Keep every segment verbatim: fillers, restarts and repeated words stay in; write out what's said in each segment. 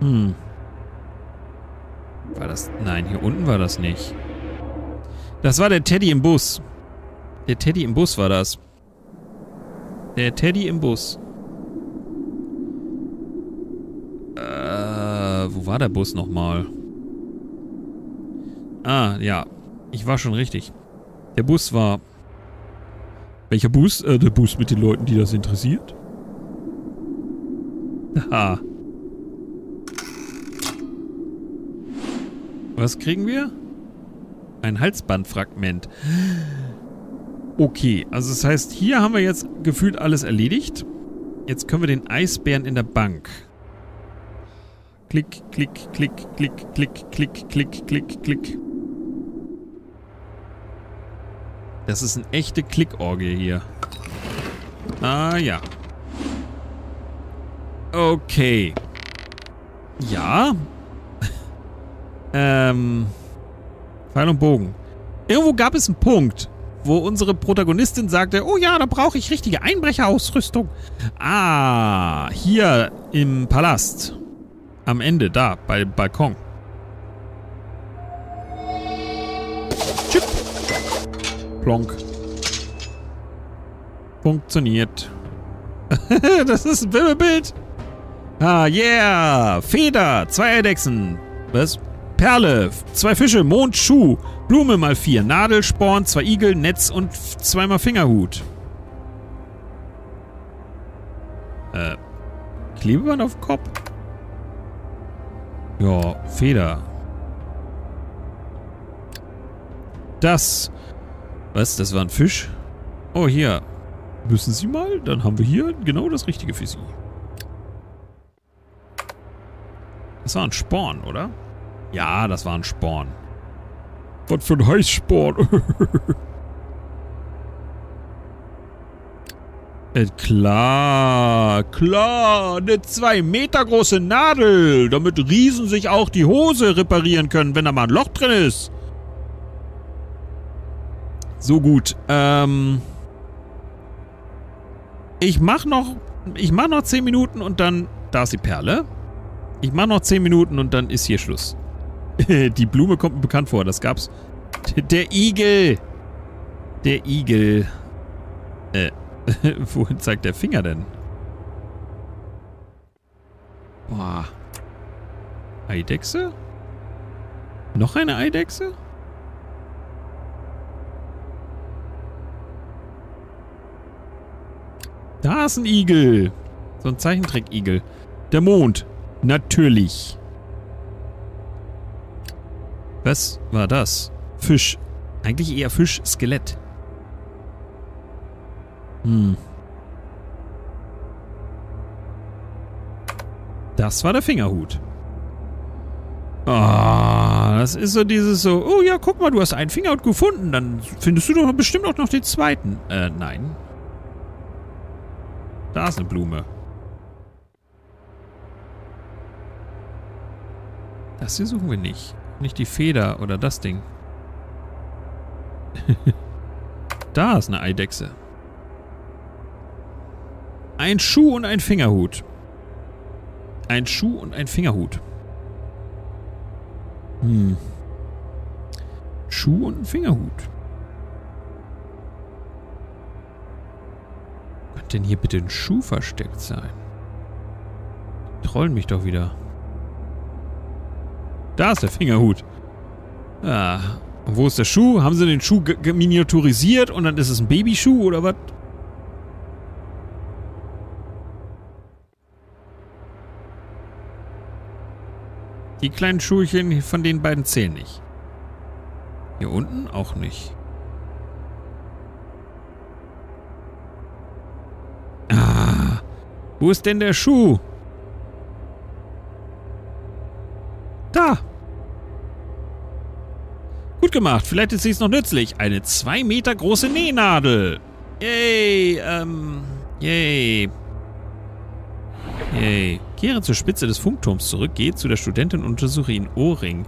Hm. War das... Nein, hier unten war das nicht. Das war der Teddy im Bus. Der Teddy im Bus war das. Der Teddy im Bus. Äh, wo war der Bus nochmal? Ah, ja. Ich war schon richtig. Der Bus war... Welcher Bus? Äh, der Bus mit den Leuten, die das interessiert. Haha. Was kriegen wir? Ein Halsbandfragment. Okay, also das heißt, hier haben wir jetzt gefühlt alles erledigt. Jetzt können wir den Eisbären in der Bank. Klick, klick, klick, klick, klick, klick, klick, klick, klick. Das ist eine echte Klickorgie hier. Ah ja. Okay. Ja. ähm. Pfeil und Bogen. Irgendwo gab es einen Punkt, wo unsere Protagonistin sagte, oh ja, da brauche ich richtige Einbrecherausrüstung. Ah, hier im Palast. Am Ende, da, bei Balkon. Chip. Plonk. Funktioniert. Das ist ein Wimmelbild. Ah, yeah. Feder, zwei Eidechsen. Was? Perle, zwei Fische, Mond, Schuh, Blume mal vier, Nadel, Sporn, zwei Igel, Netz und zweimal Fingerhut. Äh, Klebeband auf Kopf? Ja, Feder. Das. Was, das war ein Fisch? Oh, hier. Müssen Sie mal, dann haben wir hier genau das Richtige für Sie. Das war ein Sporn, oder? Ja, das war ein Sporn. Was für ein Heißsporn. äh, klar, klar. Eine zwei Meter große Nadel, damit Riesen sich auch die Hose reparieren können, wenn da mal ein Loch drin ist. So gut. Ähm, ich mach noch, ich mach noch zehn Minuten und dann, da ist die Perle. Ich mach noch zehn Minuten und dann ist hier Schluss. Die Blume kommt mir bekannt vor, das gab's. Der Igel! Der Igel. Äh, wohin zeigt der Finger denn? Boah. Eidechse? Noch eine Eidechse? Da ist ein Igel! So ein Zeichentrick-Igel. Der Mond. Natürlich. Was war das? Fisch. Eigentlich eher Fisch-Skelett. Hm. Das war der Fingerhut. Ah, oh, das ist so dieses so, oh ja, guck mal, du hast einen Fingerhut gefunden, dann findest du doch bestimmt auch noch den zweiten. Äh, nein. Da ist eine Blume. Das hier suchen wir nicht. Nicht die Feder oder das Ding. Da ist eine Eidechse. Ein Schuh und ein Fingerhut. Ein Schuh und ein Fingerhut. Hm. Schuh und ein Fingerhut. Könnte denn hier bitte ein Schuh versteckt sein? Trollen mich doch wieder. Da ist der Fingerhut. Ah, und wo ist der Schuh? Haben sie den Schuh miniaturisiert und dann ist es ein Babyschuh oder was? Die kleinen Schuhchen von den beiden zählen nicht. Hier unten auch nicht. Ah, wo ist denn der Schuh? Da! Gut gemacht, vielleicht ist dies noch nützlich. Eine zwei Meter große Nähnadel. Yay, ähm, yay. Yay. Kehre zur Spitze des Funkturms zurück, gehe zu der Studentin und untersuche ihren Ohrring.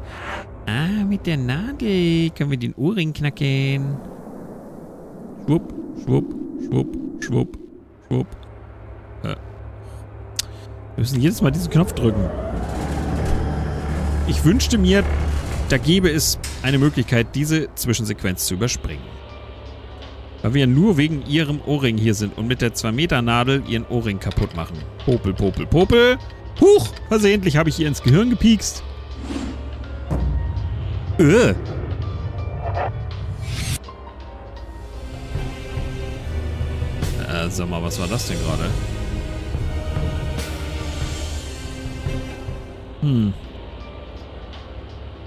Ah, mit der Nadel können wir den Ohrring knacken. Schwupp, schwupp, schwupp, schwupp, schwupp. Äh. Wir müssen jedes Mal diesen Knopf drücken. Ich wünschte mir, da gäbe es eine Möglichkeit, diese Zwischensequenz zu überspringen. Weil wir nur wegen ihrem Ohrring hier sind und mit der zwei Meter Nadel ihren Ohrring kaputt machen. Popel, popel, popel. Huch, versehentlich habe ich ihr ins Gehirn gepiekst. Öh. Äh, sag mal, was war das denn gerade? Hm.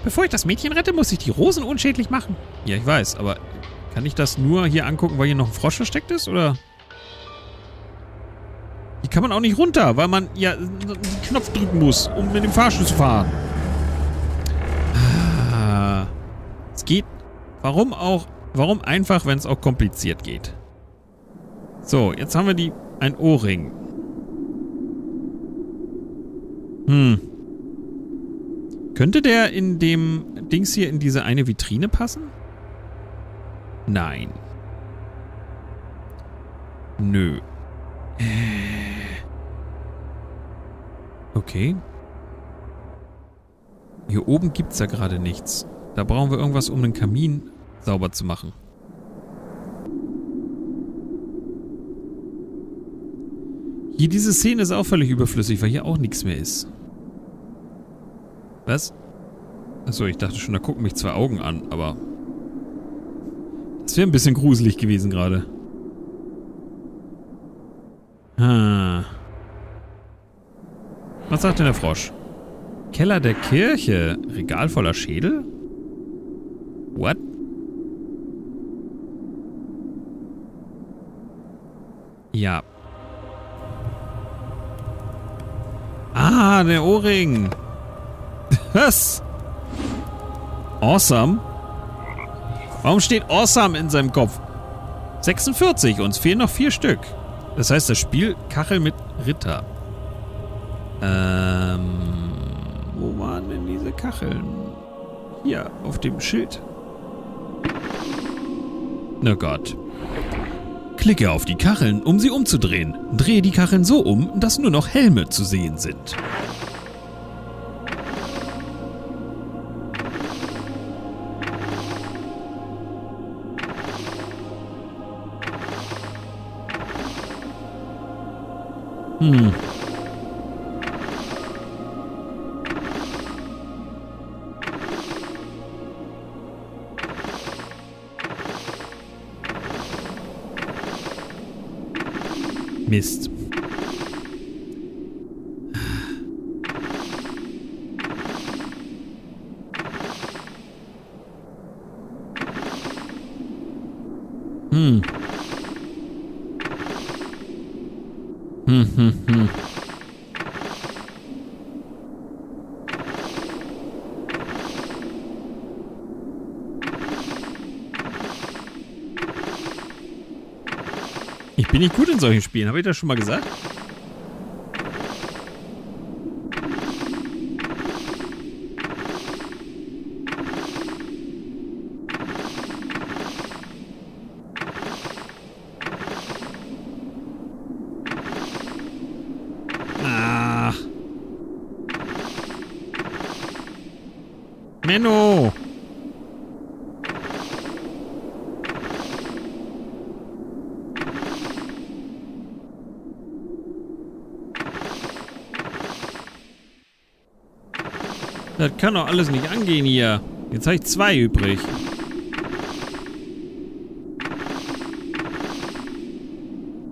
Bevor ich das Mädchen rette, muss ich die Rosen unschädlich machen. Ja, ich weiß, aber kann ich das nur hier angucken, weil hier noch ein Frosch versteckt ist, oder? Hier kann man auch nicht runter, weil man ja den Knopf drücken muss, um mit dem Fahrstuhl zu fahren. Ah, es geht. Warum auch? Warum einfach, wenn es auch kompliziert geht? So, jetzt haben wir die ein Ohrring. Hm. Könnte der in dem Dings hier in diese eine Vitrine passen? Nein. Nö. Okay. Hier oben gibt's ja gerade nichts. Da brauchen wir irgendwas, um den Kamin sauber zu machen. Hier diese Szene ist auch völlig überflüssig, weil hier auch nichts mehr ist. Was? Achso, ich dachte schon, da gucken mich zwei Augen an, aber... Das wäre ein bisschen gruselig gewesen gerade. Hm. Was sagt denn der Frosch? Keller der Kirche? Regal voller Schädel? What? Ja. Ah, der Ohrring! Was? Awesome? Warum steht Awesome in seinem Kopf? sechsundvierzig, uns fehlen noch vier Stück. Das heißt, das Spiel Kachel mit Ritter. Ähm, wo waren denn diese Kacheln? Hier, auf dem Schild. Na Gott. Klicke auf die Kacheln, um sie umzudrehen. Drehe die Kacheln so um, dass nur noch Helme zu sehen sind. Hm. Mist. Hm. Hm, hm, hm. Ich bin nicht gut in solchen Spielen, habe ich das schon mal gesagt? Menno! Das kann doch alles nicht angehen hier. Jetzt habe ich zwei übrig.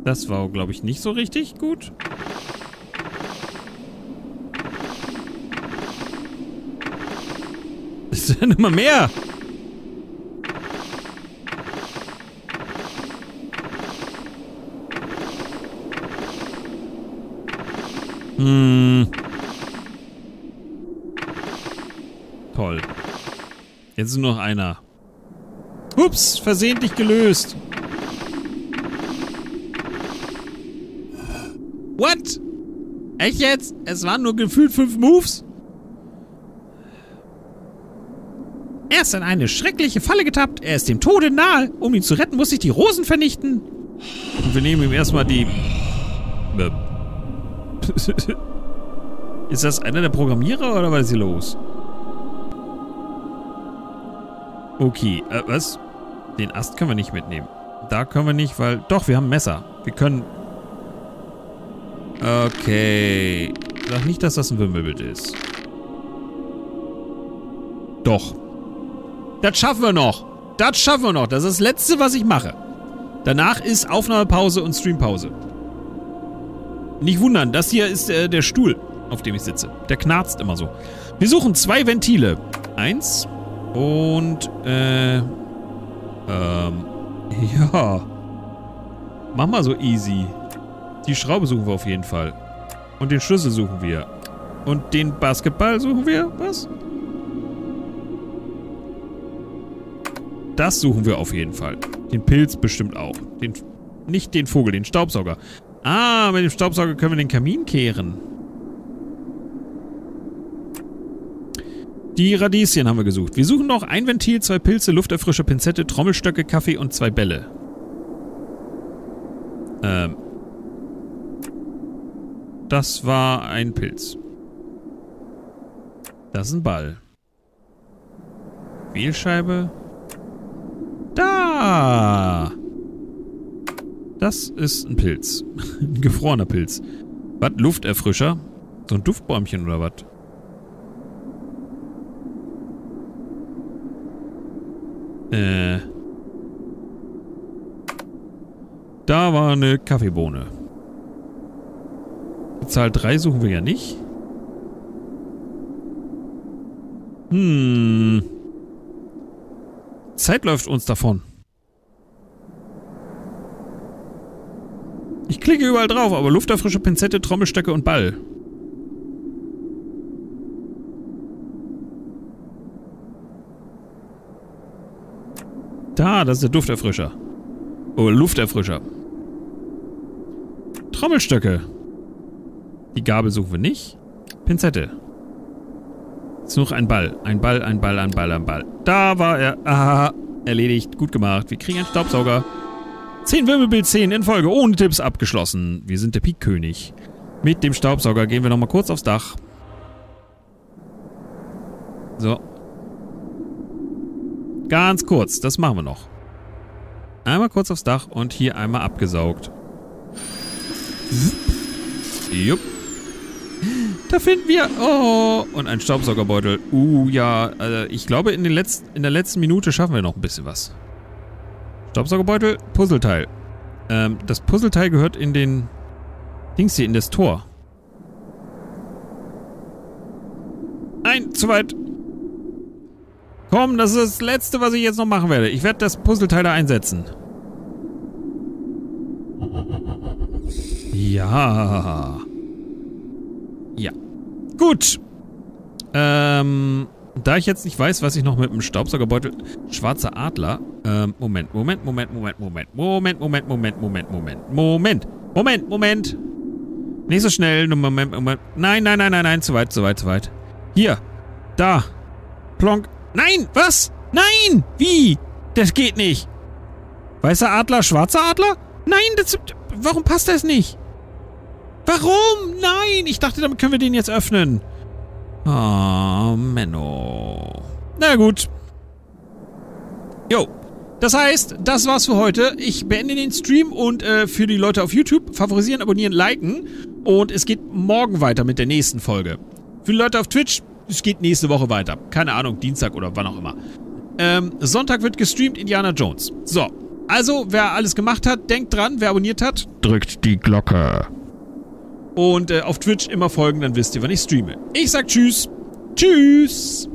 Das war, glaube ich, nicht so richtig gut. Es sind immer mehr. Hm. Toll. Jetzt ist nur noch einer. Ups, versehentlich gelöst. What? Echt jetzt? Es waren nur gefühlt fünf Moves? Er ist in eine schreckliche Falle getappt. Er ist dem Tode nahe. Um ihn zu retten, muss ich die Rosen vernichten. Und wir nehmen ihm erstmal die... Ist das einer der Programmierer oder was ist hier los? Okay, äh, was? Den Ast können wir nicht mitnehmen. Da können wir nicht, weil... Doch, wir haben ein Messer. Wir können... Okay. Sag nicht, dass das ein Wimmelbild ist. Doch. Das schaffen wir noch. Das schaffen wir noch. Das ist das Letzte, was ich mache. Danach ist Aufnahmepause und Streampause. Nicht wundern, das hier ist äh, der Stuhl, auf dem ich sitze. Der knarzt immer so. Wir suchen zwei Ventile. Eins. Und, äh... Ähm... Ja. Mach mal so easy. Die Schraube suchen wir auf jeden Fall. Und den Schlüssel suchen wir. Und den Basketball suchen wir? Was? Das suchen wir auf jeden Fall. Den Pilz bestimmt auch. Den, nicht den Vogel, den Staubsauger. Ah, mit dem Staubsauger können wir den Kamin kehren. Die Radieschen haben wir gesucht. Wir suchen noch ein Ventil, zwei Pilze, Lufterfrischer, Pinzette, Trommelstöcke, Kaffee und zwei Bälle. Ähm. Das war ein Pilz. Das ist ein Ball. Wählscheibe. Da! Das ist ein Pilz. Ein gefrorener Pilz. Was? Lufterfrischer? So ein Duftbäumchen oder was? Äh. Da war eine Kaffeebohne. Zahl drei suchen wir ja nicht. Hm. Zeit läuft uns davon. Ich klicke überall drauf, aber Lufterfrische, Pinzette, Trommelstöcke und Ball. Da, das ist der Dufterfrischer. Oh, Lufterfrischer. Trommelstöcke. Die Gabel suchen wir nicht. Pinzette. Ist noch ein Ball. Ein Ball, ein Ball, ein Ball, ein Ball. Da war er. Aha. Erledigt. Gut gemacht. Wir kriegen einen Staubsauger. Zehn Wimmelbild-Szenen in Folge. Ohne Tipps abgeschlossen. Wir sind der Pikkönig. Mit dem Staubsauger gehen wir nochmal kurz aufs Dach. So. Ganz kurz. Das machen wir noch. Einmal kurz aufs Dach und hier einmal abgesaugt. Jupp. Da finden wir... Oh, und einen Staubsaugerbeutel. Uh, ja. Also ich glaube, in, den letzten, in der letzten Minute schaffen wir noch ein bisschen was. Staubsaugerbeutel, Puzzleteil. Ähm, das Puzzleteil gehört in den... Dings hier, in das Tor. Nein, zu weit. Komm, das ist das Letzte, was ich jetzt noch machen werde. Ich werde das Puzzleteil da einsetzen. Ja... Ja. Gut. Ähm, da ich jetzt nicht weiß, was ich noch mit dem Staubsaugerbeutel... Schwarzer Adler. Ähm, Moment, Moment, Moment, Moment, Moment. Moment, Moment, Moment, Moment, Moment. Moment, Moment, Moment. Nicht so schnell. Moment, Moment. Nein, nein, nein, nein, nein. Zu weit, zu weit, zu weit. Hier. Da. Plonk. Nein, was? Nein! Wie? Das geht nicht. Weißer Adler, schwarzer Adler? Nein, das... Warum passt das nicht? Warum? Nein! Ich dachte, damit können wir den jetzt öffnen. Oh, Menno. Na gut. Jo. Das heißt, das war's für heute. Ich beende den Stream und äh, für die Leute auf YouTube favorisieren, abonnieren, liken. Und es geht morgen weiter mit der nächsten Folge. Für die Leute auf Twitch, es geht nächste Woche weiter. Keine Ahnung, Dienstag oder wann auch immer. Ähm, Sonntag wird gestreamt, Indiana Jones. So. Also, wer alles gemacht hat, denkt dran. Wer abonniert hat, drückt die Glocke. Und äh, auf Twitch immer folgen, dann wisst ihr, wann ich streame. Ich sag tschüss. Tschüss.